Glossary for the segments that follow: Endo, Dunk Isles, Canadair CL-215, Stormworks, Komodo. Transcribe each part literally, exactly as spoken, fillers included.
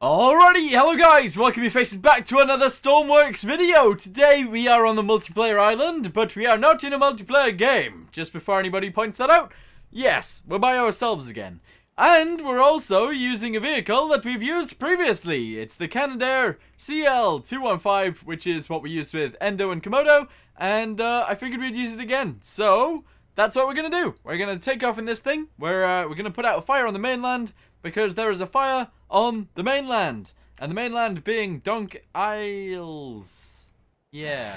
Alrighty, hello guys, welcome you faces back to another Stormworks video. Today we are on the multiplayer island, but we are not in a multiplayer game. Just before anybody points that out, yes, we're by ourselves again. And we're also using a vehicle that we've used previously. It's the Canadair C L two fifteen, which is what we used with Endo and Komodo, and uh, I figured we'd use it again. So, that's what we're gonna do. We're gonna take off in this thing, where uh, we're gonna put out a fire on the mainland, because there is a fire on the mainland, and the mainland being Dunk Isles. Yeah.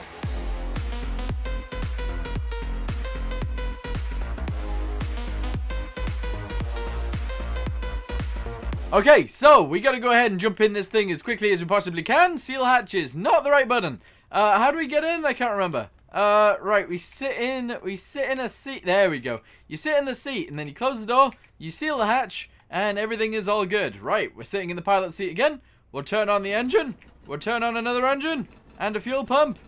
Okay, so we gotta go ahead and jump in this thing as quickly as we possibly can. Seal hatches, not the right button. Uh, how do we get in? I can't remember. Uh, right, we sit in, we sit in a seat. There we go. You sit in the seat, and then you close the door, you seal the hatch, and everything is all good. Right, we're sitting in the pilot seat again. We'll turn on the engine. We'll turn on another engine. And a fuel pump.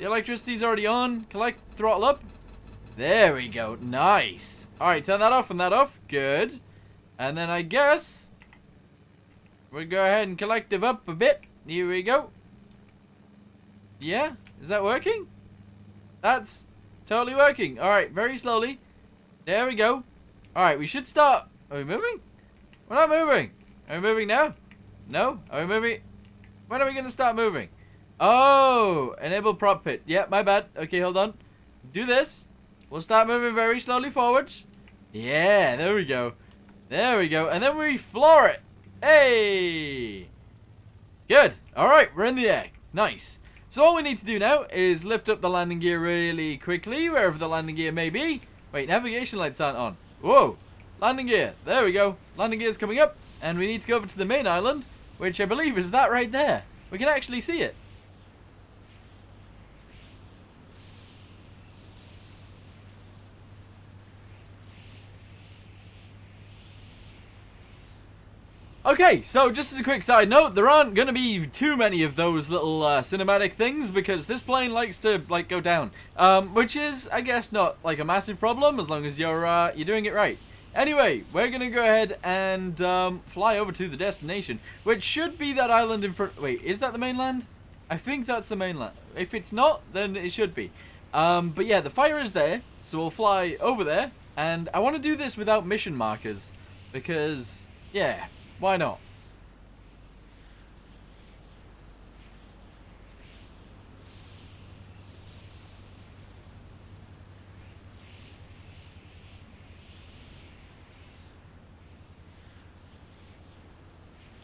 The electricity's already on. Collect, throttle up. There we go. Nice. Alright, turn that off and that off. Good. And then I guess we'll go ahead and collective up a bit. Here we go. Yeah? Is that working? That's totally working. Alright, very slowly. There we go. Alright, we should start. Are we moving? We're not moving. Are we moving now? No? Are we moving? When are we going to start moving? Oh, enable prop pit. Yeah, my bad. Okay, hold on. Do this. We'll start moving very slowly forwards. Yeah, there we go. There we go. And then we floor it. Hey! Good. Alright, we're in the air. Nice. So all we need to do now is lift up the landing gear really quickly, wherever the landing gear may be. Wait, navigation lights aren't on. Whoa. Landing gear. There we go. Landing gear is coming up, and we need to go over to the main island, which I believe is that right there. We can actually see it. Okay, so just as a quick side note, there aren't going to be too many of those little uh, cinematic things because this plane likes to like go down, um, which is, I guess, not like a massive problem as long as you're uh, you're doing it right. Anyway, we're going to go ahead and um, fly over to the destination, which should be that island in front. Wait, is that the mainland? I think that's the mainland. If it's not, then it should be. Um, but yeah, the fire is there, so we'll fly over there. And I want to do this without mission markers, because, yeah, why not?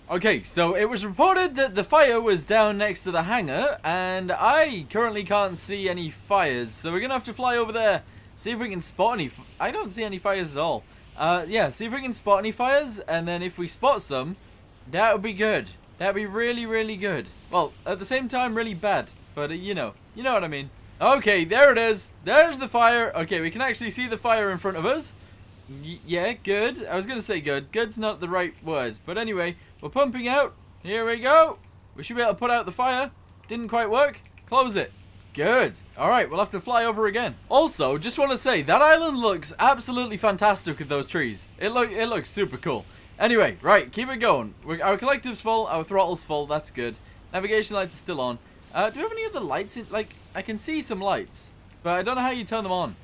Okay, so it was reported that the fire was down next to the hangar, and I currently can't see any fires, so we're gonna have to fly over there, see if we can spot any. F I don't see any fires at all. Uh, yeah, see if we can spot any fires, and then if we spot some, that would be good. That would be really, really good. Well, at the same time, really bad, but uh, you know, you know what I mean. Okay, there it is. There's the fire. Okay, we can actually see the fire in front of us. Y yeah, good. I was gonna say good. Good's not the right word, but anyway. We're pumping out. Here we go. We should be able to put out the fire. Didn't quite work. Close it. Good. All right, we'll have to fly over again. Also, just want to say that island looks absolutely fantastic with those trees. It look it looks super cool. Anyway, right, keep it going. We're, our collective's full. Our throttle's full. That's good. Navigation lights are still on. Uh, do we have any other lights? In, like, I can see some lights, but I don't know how you turn them on.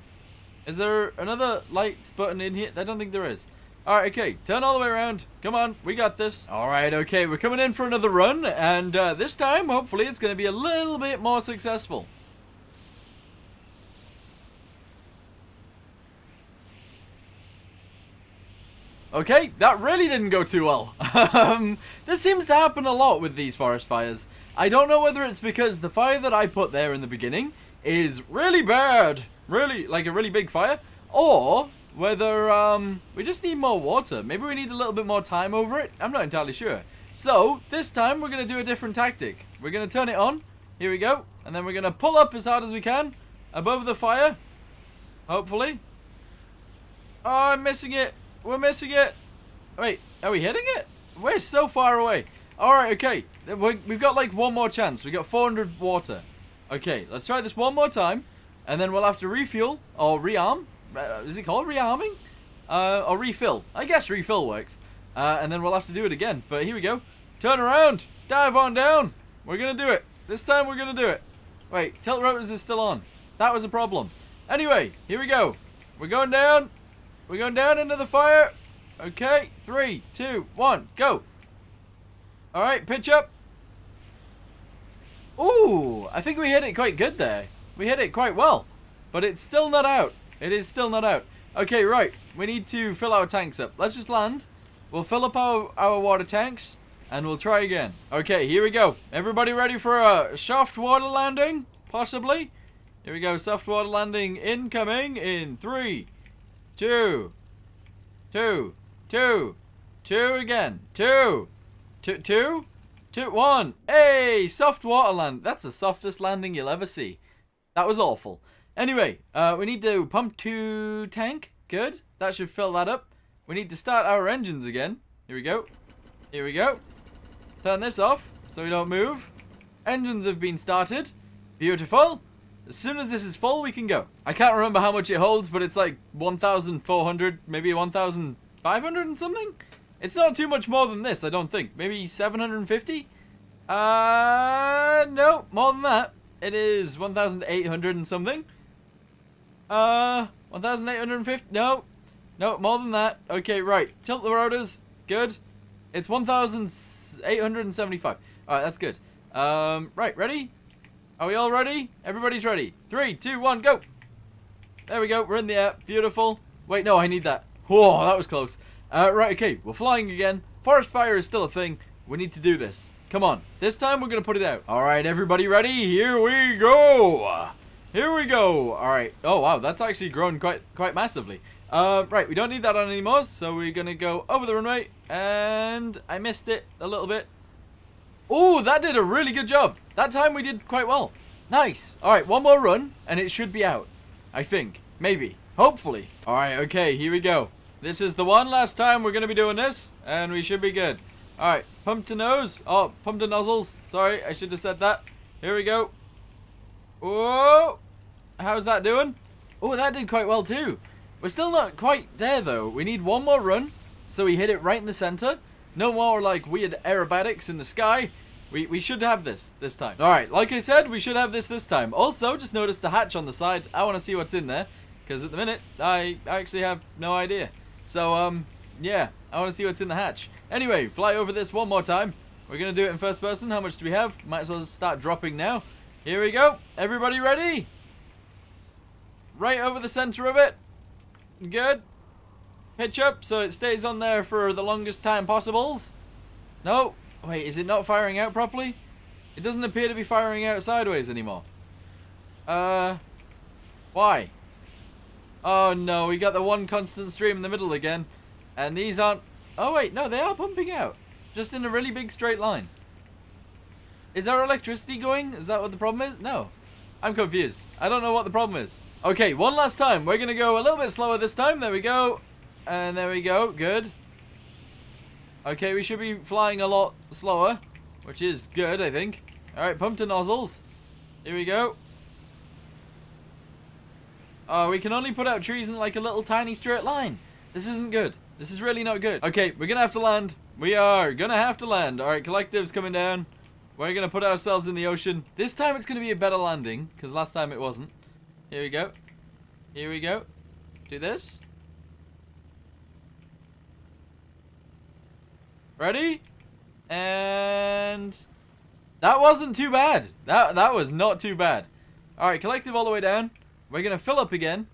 Is there another lights button in here? I don't think there is. Alright, okay, turn all the way around. Come on, we got this. Alright, okay, we're coming in for another run, and uh, this time, hopefully, it's going to be a little bit more successful. Okay, that really didn't go too well. um, this seems to happen a lot with these forest fires. I don't know whether it's because the fire that I put there in the beginning is really bad, really, like a really big fire, or whether um, we just need more water. Maybe we need a little bit more time over it. I'm not entirely sure. So, this time we're going to do a different tactic. We're going to turn it on. Here we go. And then we're going to pull up as hard as we can above the fire. Hopefully. Oh, I'm missing it. We're missing it. Wait, are we hitting it? We're so far away. Alright, okay. We've got like one more chance. We've got four hundred water. Okay, let's try this one more time. And then we'll have to refuel or rearm. Is it called rearming? Uh, or refill. I guess refill works. Uh, and then we'll have to do it again. But here we go. Turn around. Dive on down. We're going to do it. This time we're going to do it. Wait, tilt rotors is still on. That was a problem. Anyway, here we go. We're going down. We're going down into the fire. Okay, three, two, one, go. All right, pitch up. Ooh, I think we hit it quite good there. We hit it quite well, but it's still not out. It is still not out. Okay, right. We need to fill our tanks up. Let's just land. We'll fill up our, our water tanks, and we'll try again. Okay, here we go. Everybody ready for a soft water landing? Possibly. Here we go. Soft water landing incoming in three, two, two, two, two again. Two, two, two, two, one. Hey, soft water land. That's the softest landing you'll ever see. That was awful. Anyway, uh, we need to pump two tank. Good. That should fill that up. We need to start our engines again. Here we go. Here we go. Turn this off so we don't move. Engines have been started. Beautiful. As soon as this is full, we can go. I can't remember how much it holds, but it's like one thousand four hundred, maybe one thousand five hundred and something? It's not too much more than this, I don't think. Maybe seven hundred fifty? Uh, no, more than that. It is one thousand eight hundred and something. Uh, one thousand eight hundred fifty? No. No, more than that. Okay, right. Tilt the rotors. Good. It's one thousand eight hundred seventy-five. Alright, that's good. Um, right, ready? Are we all ready? Everybody's ready. Three, two, one, go! There we go. We're in the air. Beautiful. Wait, no, I need that. Whoa, that was close. Uh, right, okay. We're flying again. Forest fire is still a thing. We need to do this. Come on. This time, we're going to put it out. All right, everybody ready? Here we go. Here we go. All right. Oh, wow. That's actually grown quite quite massively. Uh, right, we don't need that on anymore, so we're going to go over the runway, and I missed it a little bit. Oh, that did a really good job. That time we did quite well. Nice. All right, one more run, and it should be out, I think. Maybe. Hopefully. All right, okay, here we go. This is the one last time we're going to be doing this, and we should be good. All right, pump to nose. Oh, pump to nozzles. Sorry, I should have said that. Here we go. Whoa. How's that doing? Oh, that did quite well, too. We're still not quite there, though. We need one more run, so we hit it right in the center. No more, like, weird aerobatics in the sky. We, we should have this this time. All right, like I said, we should have this this time. Also, just notice the hatch on the side. I want to see what's in there, because at the minute, I actually have no idea. So, um, yeah, I want to see what's in the hatch. Anyway, fly over this one more time. We're going to do it in first person. How much do we have? Might as well start dropping now. Here we go. Everybody ready? Right over the center of it. Good. Pitch up so it stays on there for the longest time possible. No. Wait, is it not firing out properly? It doesn't appear to be firing out sideways anymore. Uh, why? Oh, no. We got the one constant stream in the middle again. And these aren't... Oh, wait. No, they are pumping out. Just in a really big straight line. Is our electricity going? Is that what the problem is? No. I'm confused. I don't know what the problem is. Okay, one last time. We're going to go a little bit slower this time. There we go. And there we go. Good. Okay, we should be flying a lot slower, which is good, I think. All right, pump to nozzles. Here we go. Oh, we can only put out trees in like a little tiny straight line. This isn't good. This is really not good. Okay, we're going to have to land. We are going to have to land. All right, collective's coming down. We're going to put ourselves in the ocean. This time it's going to be a better landing, because last time it wasn't. Here we go. Here we go. Do this. Ready? And that wasn't too bad. That that was not too bad. All right, collective all the way down. We're going to fill up again,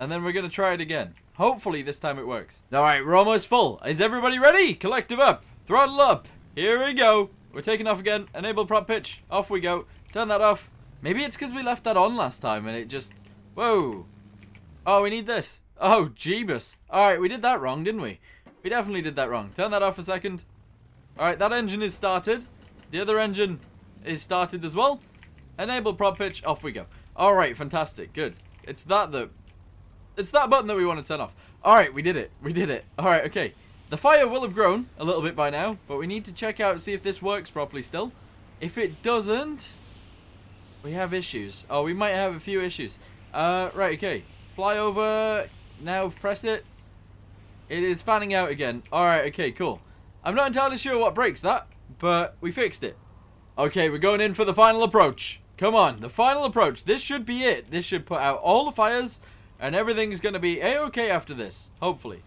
and then we're going to try it again. Hopefully this time it works. All right, we're almost full. Is everybody ready? Collective up. Throttle up. Here we go. We're taking off again. Enable prop pitch. Off we go. Turn that off. Maybe it's because we left that on last time and it just... Whoa. Oh, we need this. Oh, jeebus. Alright, we did that wrong, didn't we? We definitely did that wrong. Turn that off a second. Alright, that engine is started. The other engine is started as well. Enable prop pitch. Off we go. Alright, fantastic. Good. It's that that... It's that button that we want to turn off. Alright, we did it. We did it. Alright, okay. The fire will have grown a little bit by now, but we need to check out, see if this works properly still. If it doesn't... We have issues. Oh, we might have a few issues. Uh, right, okay. Fly over. Now press it. It is fanning out again. Alright, okay, cool. I'm not entirely sure what breaks that. but we fixed it. Okay, we're going in for the final approach. Come on, the final approach. This should be it. This should put out all the fires, and everything's going to be A-okay after this, hopefully.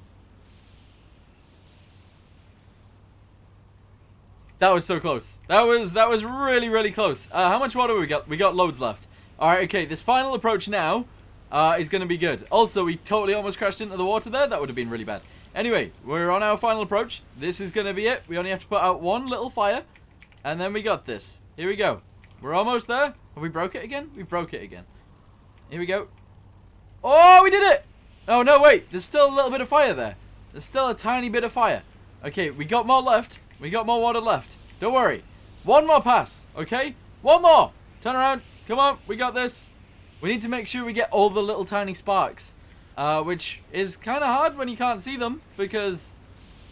That was so close. That was that was really, really close. Uh, how much water we got? We got loads left. All right, okay, this final approach now uh, is going to be good. Also, we totally almost crashed into the water there. That would have been really bad. Anyway, we're on our final approach. This is going to be it. We only have to put out one little fire, and then we got this. Here we go. We're almost there. Have we broke it again? We broke it again. Here we go. Oh, we did it! Oh, no, wait. There's still a little bit of fire there. There's still a tiny bit of fire. Okay, we got more left. We got more water left. Don't worry. One more pass, okay? One more. Turn around. Come on. We got this. We need to make sure we get all the little tiny sparks, uh, which is kind of hard when you can't see them because...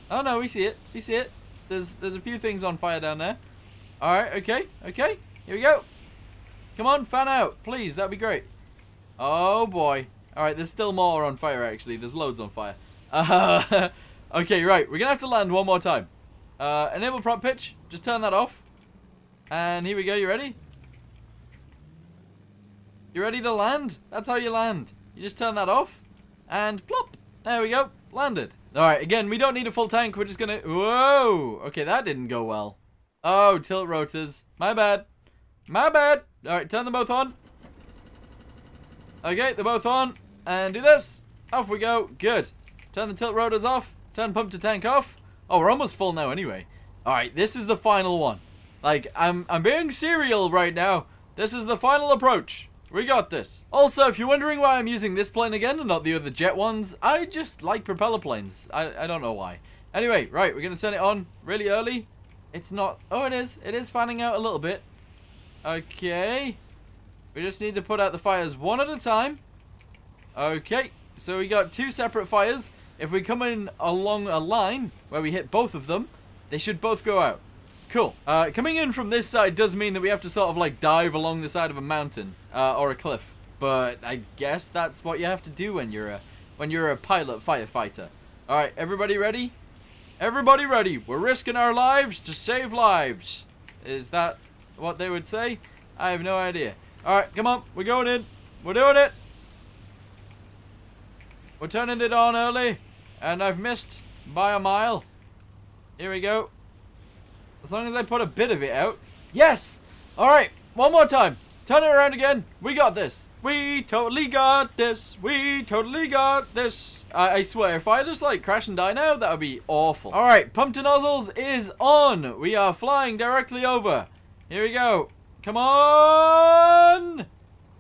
Oh, no, we see it. We see it. There's, there's a few things on fire down there. All right, okay, okay. Here we go. Come on, fan out. Please, that'd be great. Oh, boy. All right, there's still more on fire, actually. There's loads on fire. Uh, okay, right. We're going to have to land one more time. Uh, enable prop pitch. Just turn that off. And here we go. You ready? You ready to land? That's how you land. You just turn that off. And plop. There we go. Landed. Alright, again, we don't need a full tank. We're just gonna... Whoa! Okay, that didn't go well. Oh, tilt rotors. My bad. My bad. Alright, turn them both on. Okay, they're both on. And do this. Off we go. Good. Turn the tilt rotors off. Turn pump to tank off. Oh, we're almost full now anyway. Alright, this is the final one. Like, I'm I'm being serial right now. This is the final approach. We got this. Also, if you're wondering why I'm using this plane again and not the other jet ones, I just like propeller planes. I, I don't know why. Anyway, right, we're going to turn it on really early. It's not... Oh, it is. It is fanning out a little bit. Okay. We just need to put out the fires one at a time. Okay. So we got two separate fires. If we come in along a line where we hit both of them, they should both go out. Cool. Uh, coming in from this side does mean that we have to sort of like dive along the side of a mountain uh, or a cliff. But I guess that's what you have to do when you're a when you're a pilot firefighter. All right, everybody ready? Everybody ready? We're risking our lives to save lives. Is that what they would say? I have no idea. All right, come on. We're going in. We're doing it. We're turning it on early. And I've missed by a mile. Here we go. As long as I put a bit of it out. Yes! Alright, one more time. Turn it around again. We got this. We totally got this. We totally got this. I, I swear, if I just like crash and die now, that would be awful. Alright, pump to nozzles is on. We are flying directly over. Here we go. Come on!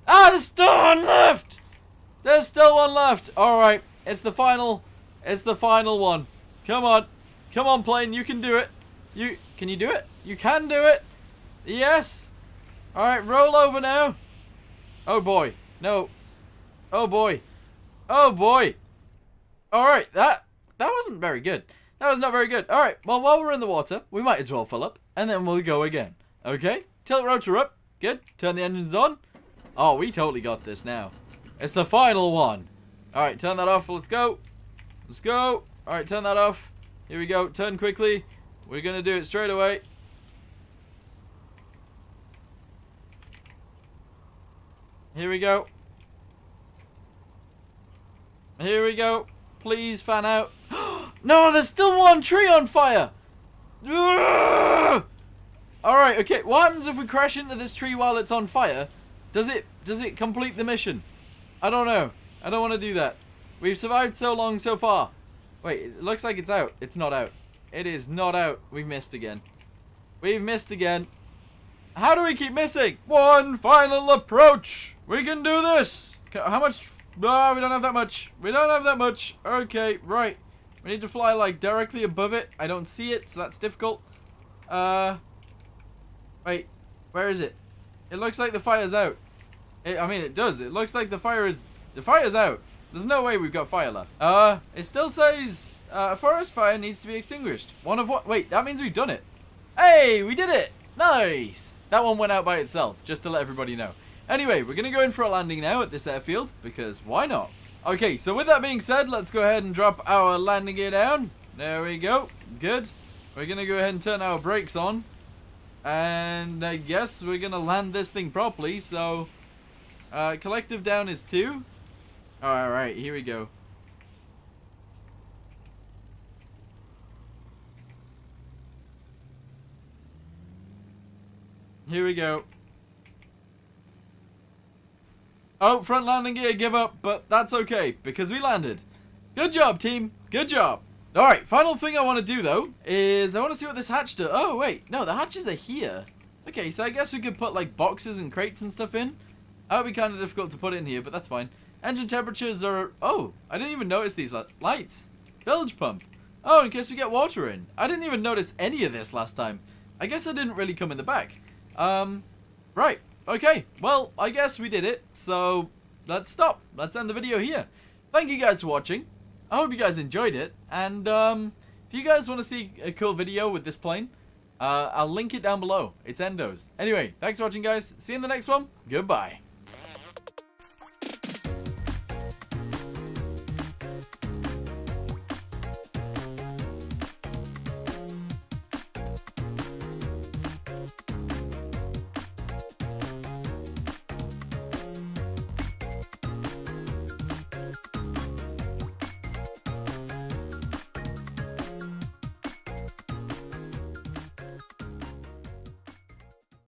Ah, there's still one left! There's still one left. Alright, it's the final... It's the final one. Come on. Come on, plane. You can do it. You can you do it? You can do it. Yes. All right. Roll over now. Oh, boy. No. Oh, boy. Oh, boy. All right. That that wasn't very good. That was not very good. All right. Well, while we're in the water, we might as well fill up, and then we'll go again. Okay. Tilt rotor up. Good. Turn the engines on. Oh, we totally got this now. It's the final one. All right. Turn that off. Let's go. Let's go. All right, turn that off. Here we go. Turn quickly. We're going to do it straight away. Here we go. Here we go. Please fan out. No, there's still one tree on fire. All right, okay. What happens if we crash into this tree while it's on fire? Does it does it complete the mission? I don't know. I don't want to do that. We've survived so long so far. Wait, it looks like it's out. It's not out. It is not out. We've missed again. We've missed again. How do we keep missing? One final approach. We can do this. How much? No, we don't have that much. We don't have that much. Okay, right. We need to fly like directly above it. I don't see it, so that's difficult. Uh, wait, where is it? It looks like the fire's out. It, I mean, it does. It looks like the fire is the fire's out. There's no way we've got fire left. Uh, it still says uh, a forest fire needs to be extinguished. One of what? Wait, that means we've done it. Hey, we did it. Nice. That one went out by itself, just to let everybody know. Anyway, we're going to go in for a landing now at this airfield, because why not? Okay, so with that being said, let's go ahead and drop our landing gear down. There we go. Good. We're going to go ahead and turn our brakes on. And I guess we're going to land this thing properly. So, uh, collective down is two. All right, here we go. Here we go. Oh, front landing gear give up, but that's okay, because we landed. Good job, team. Good job. Alright, final thing I want to do, though, is I want to see what this hatch does. Oh, wait. No, the hatches are here. Okay, so I guess we could put, like, boxes and crates and stuff in. That would be kind of difficult to put in here, but that's fine. Engine temperatures are... Oh, I didn't even notice these lights. Bilge pump. Oh, in case we get water in. I didn't even notice any of this last time. I guess I didn't really come in the back. Um, right. Okay, well, I guess we did it, so let's stop. Let's end the video here. Thank you guys for watching. I hope you guys enjoyed it, and um, if you guys want to see a cool video with this plane, uh, I'll link it down below. It's Endo's. Anyway, thanks for watching, guys. See you in the next one. Goodbye.